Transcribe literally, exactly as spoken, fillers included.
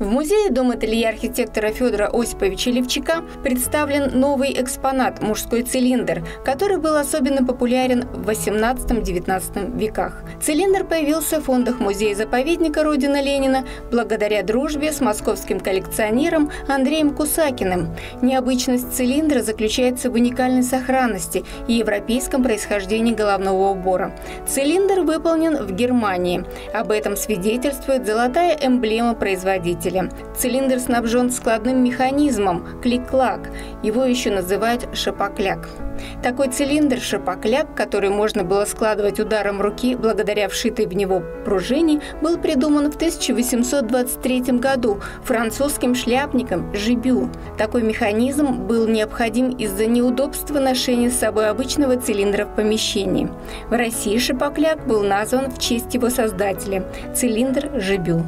В музее Дом-ателье архитектора Федора Осиповича Ливчака представлен новый экспонат – мужской цилиндр, который был особенно популярен в восемнадцатом-девятнадцатом веках. Цилиндр появился в фондах музея-заповедника Родина Ленина благодаря дружбе с московским коллекционером Андреем Кусакиным. Необычность цилиндра заключается в уникальной сохранности и европейском происхождении головного убора. Цилиндр выполнен в Германии. Об этом свидетельствует золотая эмблема производителя. Цилиндр снабжен складным механизмом – клик-клак. Его еще называют шапокляк. Такой цилиндр – шапокляк, который можно было складывать ударом руки благодаря вшитой в него пружине, был придуман в тысяча восемьсот двадцать третьем году французским шляпником Жибю. Такой механизм был необходим из-за неудобства ношения с собой обычного цилиндра в помещении. В России шапокляк был назван в честь его создателя – цилиндр Жибю.